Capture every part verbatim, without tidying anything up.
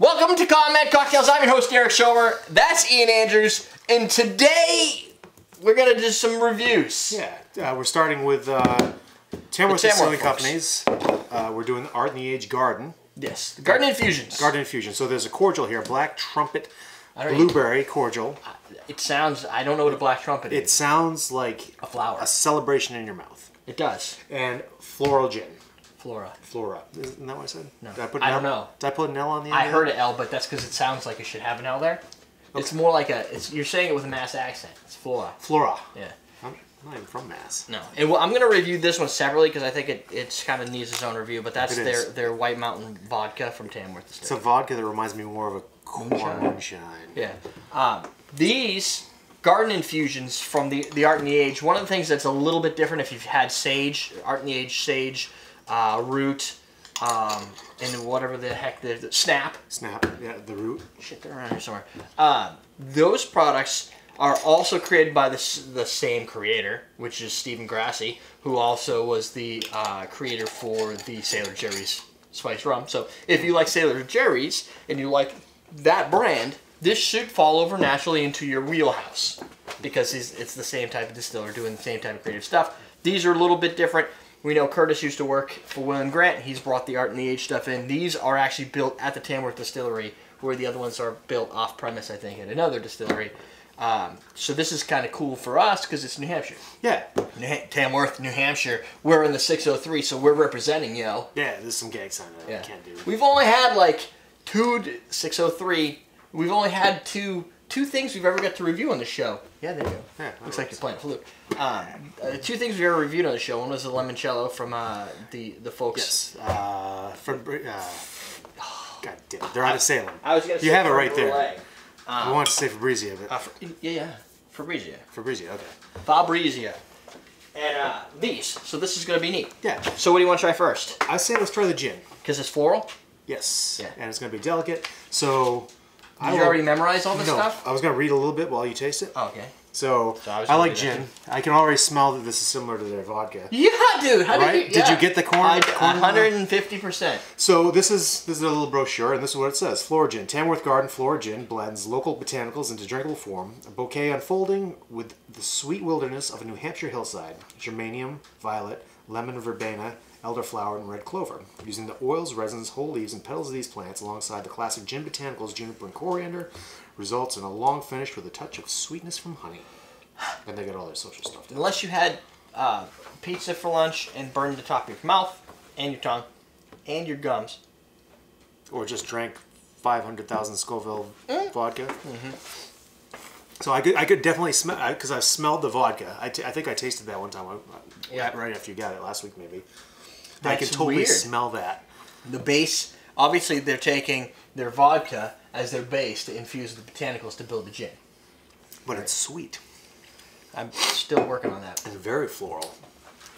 Welcome to Common Man Cocktails. I'm your host, Derrick Schommer. That's Ian Andrews. And today, we're going to do some reviews. Yeah, uh, we're starting with uh, Tamworth Distilling Companies. Uh, we're doing the Art in the Age Garden. Yes, the Garden Infusions. Garden Infusions. So there's a cordial here, Black Trumpet Blueberry Cordial. It sounds, I don't know what a black trumpet is. It sounds like a flower. A celebration in your mouth. It does. And Flora Gin. Flora. Flora. Isn't that what I said? No. Did I, put an I don't L? know. Did I put an L on the end? I heard an L, but that's because it sounds like it should have an L there. Okay. It's more like a, it's, you're saying it with a Mass accent. It's Flora. Flora. Yeah. I'm not even from Mass. No. And well, I'm going to review this one separately because I think it it's kind of needs its own review, but that's their, their White Mountain Vodka from Tamworth Distilling. It's a vodka that reminds me more of a corn moonshine. Yeah. Um, these Garden Infusions from the, the Art in the Age, one of the things that's a little bit different if you've had sage, Art in the Age sage, Uh, root, um, and whatever the heck, the, the snap. Snap, yeah, the root. Shit, they're around here somewhere. Uh, those products are also created by the, the same creator, which is Steven Grassi, who also was the uh, creator for the Sailor Jerry's Spice Rum. So if you like Sailor Jerry's and you like that brand, this should fall over naturally into your wheelhouse because it's, it's the same type of distiller doing the same type of creative stuff. These are a little bit different. We know Curtis used to work for William Grant. He's brought the Art in the Age stuff in. These are actually built at the Tamworth Distillery, where the other ones are built off-premise, I think, at another distillery. Um, so this is kind of cool for us because it's New Hampshire. Yeah. New ha Tamworth, New Hampshire. We're in the six oh three, so we're representing, yo. Yeah, there's some gang sign that yeah. I can't do. We've only had, like, two six oh three. We've only had two... Two things we've ever got to review on the show. Yeah, there you go. Yeah, looks like you're playing flute. Um, uh, two things we've ever reviewed on the show. One was the limoncello from uh, the the folks. Yes. Uh, from uh, God damn it, they're out of Salem. I was gonna say you have it right there. Um, we wanted to say Fabrizia, but uh, for, yeah, yeah, Fabrizia. Fabrizia, okay. Fabrizia. And uh, these. So this is gonna be neat. Yeah. So what do you want to try first? I say let's try the gin. Because it's floral. Yes. Yeah. And it's gonna be delicate. So. Did you already memorize all this no, stuff? I was going to read a little bit while you taste it. Oh, okay. So, so I, I like gin. I can already smell that this is similar to their vodka. Yeah, dude. How right? did, you, yeah. did you get the corn? I, one hundred fifty percent. So this is this is a little brochure, and this is what it says. Flora Gin. Tamworth Garden Flora Gin blends local botanicals into drinkable form. A bouquet unfolding with the sweet wilderness of a New Hampshire hillside. Germanium, violet, lemon verbena, elderflower, and red clover. Using the oils, resins, whole leaves, and petals of these plants alongside the classic gin botanicals, juniper, and coriander results in a long finish with a touch of sweetness from honey. And they got all their social stuff down. Unless you had uh, pizza for lunch and burned the top of your mouth and your tongue and your gums. Or just drank five hundred thousand Scoville mm. vodka. Mm-hmm. So I could, I could definitely smell, because I, I smelled the vodka. I, t I think I tasted that one time, I, I, yeah. right after you got it, last week maybe. That's I can totally weird. smell that. The base, obviously they're taking their vodka as their base to infuse the botanicals to build the gin. But right. it's sweet. I'm still working on that. It's very floral.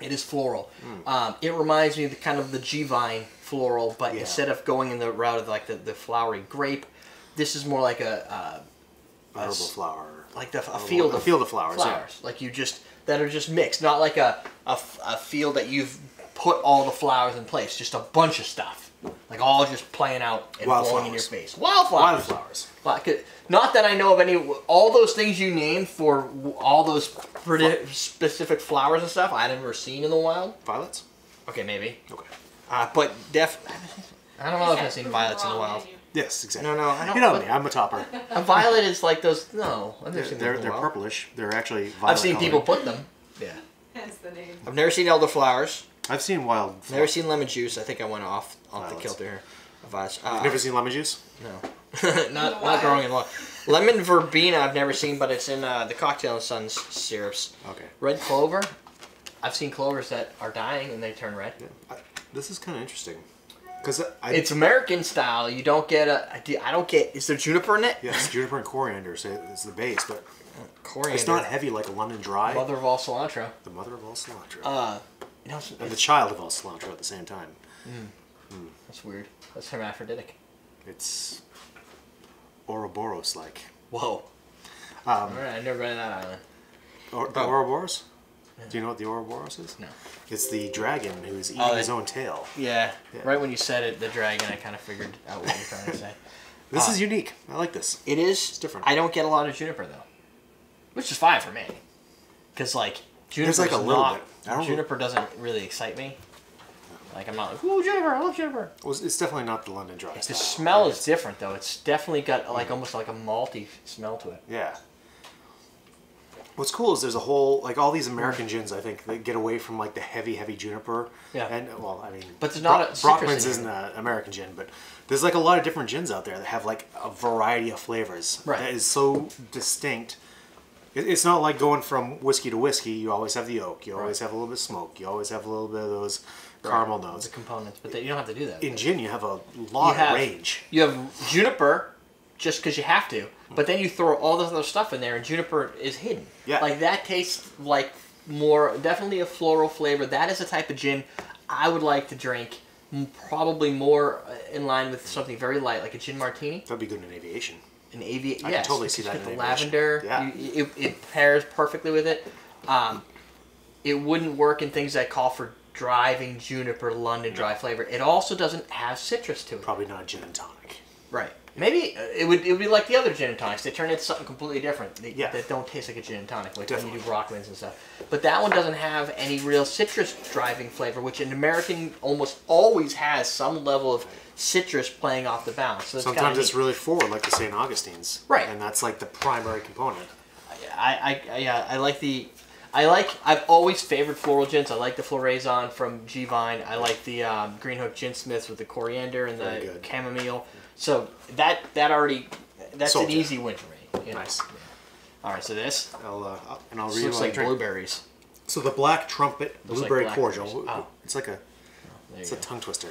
It is floral. Mm. Um, it reminds me of the kind of the G-Vine floral, but yeah. instead of going in the route of like the, the flowery grape, this is more like a... Uh, herbal flower. Like the, a, field a field of flowers. flowers yeah. Like you just, that are just mixed. Not like a, a, a field that you've put all the flowers in place. Just a bunch of stuff. Like all just playing out and Wild blowing flowers. in your face. Wildflowers. Wildflowers. Like, not that I know of any, all those things you named for all those pretty specific flowers and stuff I've never seen in the wild. Violets? Okay, maybe. Okay. Uh, but def, I don't know if I've seen violets in the wild. Yes, exactly. No, no, I don't, you know but, me. I'm a topper. A violet is like those. No, I've never they're, seen they're, they're purplish. They're actually violet. I've seen colored. people put them. Yeah. That's the name. I've never seen elderflowers. I've seen wild. Flowers. Never seen lemon juice. I think I went off off the kilter here. Violets. Uh, You've never seen lemon juice? No. not not wild. growing in law. Lemon verbena I've never seen, but it's in uh, the Cocktail and Sons syrups. Okay. Red clover. I've seen clovers that are dying and they turn red. Yeah. I, this is kind of interesting. I, it's American style. You don't get a. I don't get. Is there juniper in it? Yes, juniper and coriander. So it's the base, but coriander. It's not heavy like a London Dry. Mother of all cilantro. The mother of all cilantro. Uh, no, it's, and it's, the child of all cilantro at the same time. Mm, mm. That's weird. That's hermaphroditic. It's Ouroboros like. Whoa. Um, all right, I've never been to that island. Or, the oh. Ouroboros. Do you know what the Ouroboros is? No. It's the dragon who's eating oh, that, his own tail. Yeah. yeah. Right when you said it, the dragon, I kind of figured out what you were trying to say. This uh, is unique. I like this. It is. It's different. I don't get a lot of juniper, though. Which is fine for me. Because, like, juniper's like a little not, bit. I don't juniper really... doesn't really excite me. Like, I'm not like, ooh, juniper, I love juniper. Well, it's definitely not the London Dry style. The smell right? is different, though. It's definitely got, like, mm. almost like a malty smell to it. Yeah. What's cool is there's a whole, like, all these American gins, I think, that get away from, like, the heavy, heavy juniper. Yeah. And, well, I mean, but there's not Bro a Brockman's isn't an American gin, but there's, like, a lot of different gins out there that have, like, a variety of flavors. Right. That is so distinct. It's not like going from whiskey to whiskey. You always have the oak. You always right. have a little bit of smoke. You always have a little bit of those caramel right. notes. The components, but they, you don't have to do that. In gin, you have a lot have, of range. You have juniper just because you have to. But then you throw all this other stuff in there, and juniper is hidden. Yeah. Like, that tastes like more, definitely a floral flavor. That is the type of gin I would like to drink, probably more in line with something very light, like a gin martini. That would be good in aviation. In aviation, yes. I can totally see that in aviation. The lavender, yeah. you, it, it pairs perfectly with it. Um, it wouldn't work in things that call for driving juniper, London dry no. flavor. It also doesn't have citrus to it. Probably not a gin and tonic. Right. Maybe it would it would be like the other gin and tonics. They turn into something completely different. They, yeah. That don't taste like a gin and tonic, like Definitely. when you do Brockman's and stuff. But that one doesn't have any real citrus driving flavor, which an American almost always has some level of citrus playing off the balance. So sometimes it's neat. Really forward, like the Saint Augustine's. Right. And that's like the primary component. I I, I yeah I like the I like I've always favored floral gins. I like the Floraison from G-Vine. I like the um, Green Hook Ginsmiths with the coriander and the chamomile. So that that already that's Sold an it. easy win for me. You know? Nice. Yeah. All right, so this I'll, uh, and I'll read looks like drink. blueberries. So the Black Trumpet Blueberry like Cordial. Oh. It's like a oh, it's a go. tongue twister.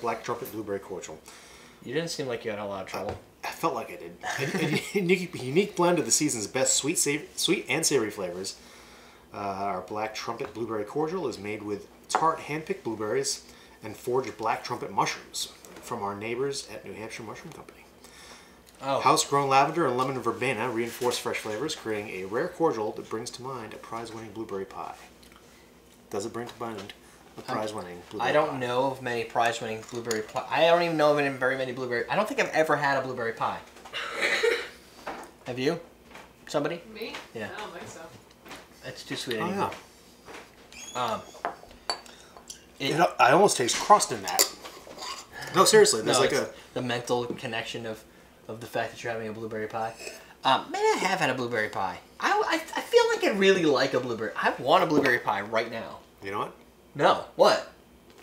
Black Trumpet Blueberry Cordial. You didn't seem like you had a lot of trouble. I, I felt like I did. A, a unique, unique blend of the season's best sweet, savory, sweet and savory flavors. Uh, our Black Trumpet Blueberry Cordial is made with tart hand-picked blueberries and foraged black trumpet mushrooms from our neighbors at New Hampshire Mushroom Company. Oh. House-grown lavender and lemon verbena reinforce fresh flavors, creating a rare cordial that brings to mind a prize-winning blueberry pie. Does it bring to mind a prize-winning blueberry pie? I don't pie? know of many prize-winning blueberry pie. I don't even know of very many blueberry... I don't think I've ever had a blueberry pie. Have you? Somebody? Me? Yeah. I don't think so. It's too sweet anymore. Oh, yeah. um, it, it, I almost taste crust in that. No, seriously. There's no, like a... The mental connection of, of the fact that you're having a blueberry pie. Um, maybe I have had a blueberry pie. I, I, I feel like I really like a blueberry. I want a blueberry pie right now. You know what? No. What?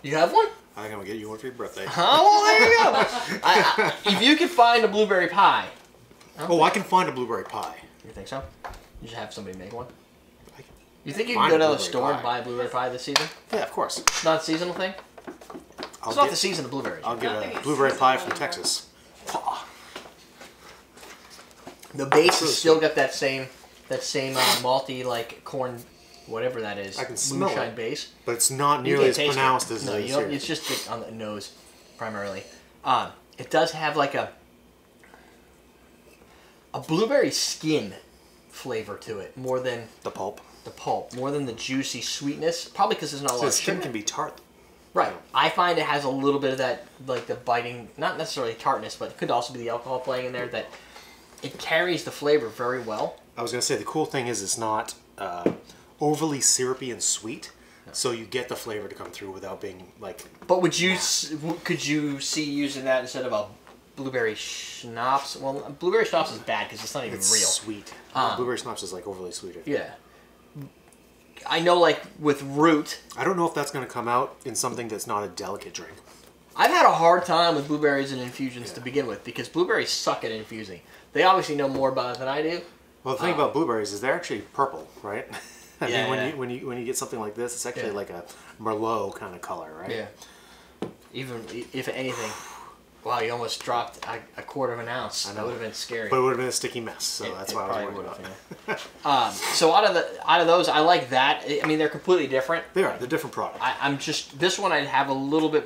You have one? I think I'm going to get you one for your birthday. Oh, well, there you go. I, I, if you can find a blueberry pie. I oh, I can find a blueberry pie. You think so? You should have somebody make one. You think you can go to the store and buy a blueberry pie this season? Yeah, of course. It's not a seasonal thing? It's not the season of blueberries. I'll get a blueberry pie from Texas. The base has still got that same that same uh, malty, like, corn, whatever that is. I can smell it, base. But it's not nearly as pronounced as it is here. It's just on the nose, primarily. Um, it does have, like, a a blueberry skin flavor to it, more than... The pulp. The pulp, more than the juicy sweetness, probably because there's not a lot of sugar. The skin can be tart. Right. I find it has a little bit of that, like the biting, not necessarily tartness, but it could also be the alcohol playing in there, that it carries the flavor very well. I was going to say, the cool thing is it's not uh, overly syrupy and sweet, no. so you get the flavor to come through without being like... But would you, could you see using that instead of a... Blueberry schnapps. Well, blueberry schnapps is bad because it's not even it's real. Sweet. Um, blueberry schnapps is like overly sweeter. Yeah. I know, like with root. I don't know if that's going to come out in something that's not a delicate drink. I've had a hard time with blueberries and infusions yeah. to begin with because blueberries suck at infusing. They obviously know more about it than I do. Well, the thing um, about blueberries is they're actually purple, right? I yeah, mean, when yeah. you when you when you get something like this, it's actually yeah. like a Merlot kind of color, right? Yeah. Even if anything. Wow, you almost dropped a, a quarter of an ounce. I know. That would have been scary. But it would have been a sticky mess, so it, that's it why I was worried about it. Yeah. um, so out of the out of those, I like that. I mean, they're completely different. They are. They're different products. I, I'm just this one. I'd have a little bit.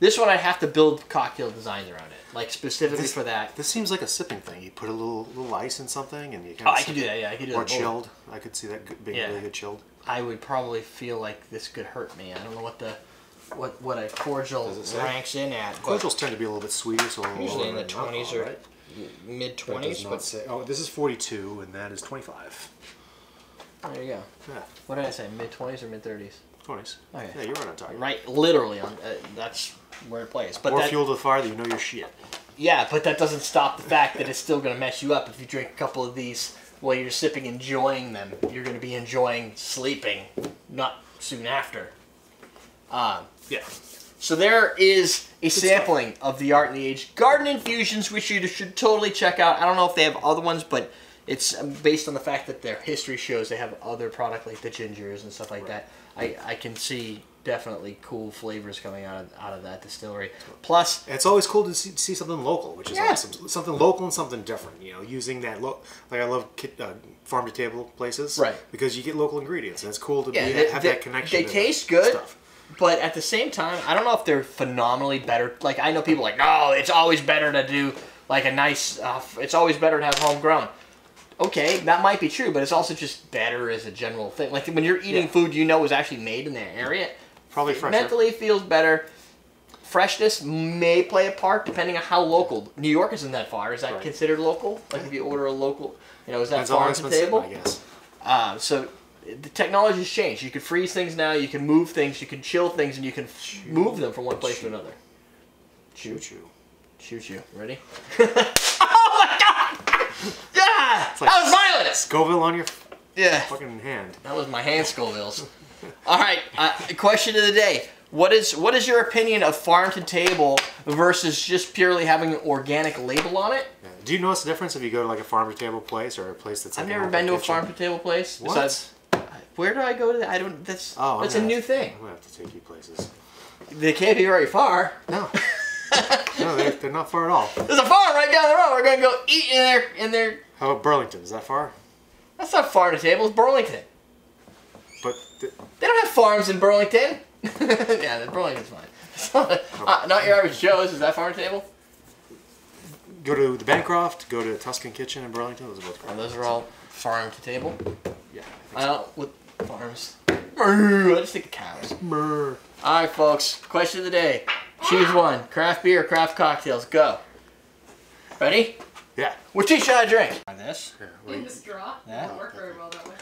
This one, I'd have to build cocktail designs around it, like specifically this, for that. This seems like a sipping thing. You put a little little ice in something, and you kind of. Oh, I could do that. Yeah, I could do that. Or chilled. I could see that being yeah. really good chilled. I would probably feel like this could hurt me. I don't know what the. What what a cordial ranks in at. Cordials tend to be a little bit sweeter, so usually in the twenties or mid twenties. Not say. Oh, this is forty-two, and that is twenty-five. There you go. Yeah. What did I say? Mid twenties or mid thirties? Twenties. Okay. Yeah, you're right on target. Right, literally on. Uh, that's where it plays. But more that, fuel to the fire that you know your shit. Yeah, but that doesn't stop the fact that it's still going to mess you up if you drink a couple of these while you're sipping, enjoying them. You're going to be enjoying sleeping, not soon after. Um, yeah. So there is a sampling of the Art in the Age Garden Infusions, which you should totally check out. I don't know if they have other ones, but it's based on the fact that their history shows they have other product like the gingers and stuff like right. that. I, I can see definitely cool flavors coming out of, out of that distillery. Plus... It's always cool to see, see something local, which is yeah. awesome. Something local and something different, you know, using that... Lo like, I love kit, uh, farm-to-table places. Right. Because you get local ingredients, and it's cool to yeah, be, they, have they, that connection. They to taste good. Stuff. But at the same time, I don't know if they're phenomenally better. Like, I know people are like, no, it's always better to do, like, a nice, uh, it's always better to have homegrown. Okay, that might be true, but it's also just better as a general thing. Like, when you're eating yeah. food you know is actually made in that area, probably fresher. Mentally feels better. Freshness may play a part depending on how local. New York isn't that far. Is that right. considered local? Like, if you order a local, you know, is that farm to table? Sitting, I guess. Uh, so... The technology's changed. You can freeze things now, you can move things, you can chill things, and you can choo, move them from one place choo. to another. Choo choo. Choo choo. Ready? Oh my god! Yeah! Like that was violent! Scoville on your yeah. fucking hand. That was my hand Scovilles. Alright, uh, question of the day. What is what is your opinion of farm to table versus just purely having an organic label on it? Yeah. Do you notice the difference if you go to like a farm to table place or a place that's like I've never been to a farm to table place. What? Besides, where do I go to that? I don't. That's oh, that's a new thing. I'm gonna have to take you places. They can't be very far. No, no, they're, they're not far at all. There's a farm right down the road. We're gonna go eat in there. In there. How about Burlington? Is that far? That's not far to table. It's Burlington. But th they don't have farms in Burlington. Yeah, the Burlington's fine. Not, uh, not your average Joe's. Is that farm to table? Go to the Bancroft. Go to Tuscan Kitchen in Burlington. Those are both. Oh, those are all farm to table. Yeah. I, I don't. With, farms. I just think of cows. All right, folks. Question of the day. Choose one. Craft beer, craft cocktails. Go. Ready? Yeah. Which tea should I drink? This. You can just draw. Yeah. Doesn't work very well that way.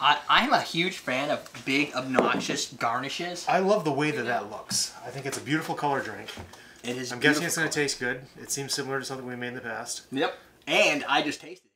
I, I'm a huge fan of big, obnoxious garnishes. I love the way that that looks. I think it's a beautiful color drink. It is. I'm guessing it's going to taste good. It seems similar to something we made in the past. Yep. And I just tasted it.